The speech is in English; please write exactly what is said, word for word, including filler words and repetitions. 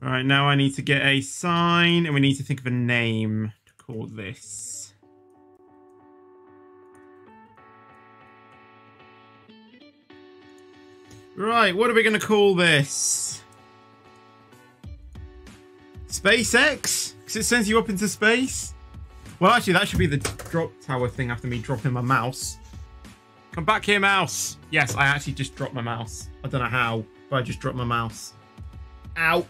All right, now I need to get a sign and we need to think of a name to call this. Right, what are we going to call this? SpaceX? Because it sends you up into space? Well, actually, that should be the drop tower thing after me dropping my mouse. Come back here, mouse. Yes, I actually just dropped my mouse. I don't know how, but I just dropped my mouse. Ow.